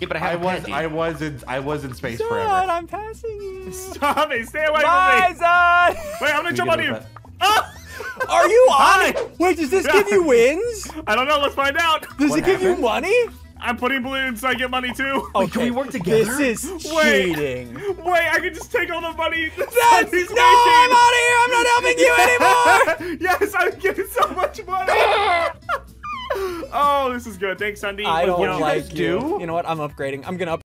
Yeah, but I was in space Zod, forever. I'm passing you. Stop it! Stay away from me. Zod. Wait, I'm gonna jump on you. Oh! Are you on it? Wait, does this give you wins? I don't know. Let's find out. Does it give you money? I'm putting balloons so I get money too. Oh, okay. Can we work together? This is cheating. Wait, I can just take all the money. That's, no, I'm out of here. I'm not helping you anymore. Yes, I'm giving so much money. Oh, this is good. Thanks, Sundee. I don't like you. You know what? I'm upgrading. I'm going to upgrade.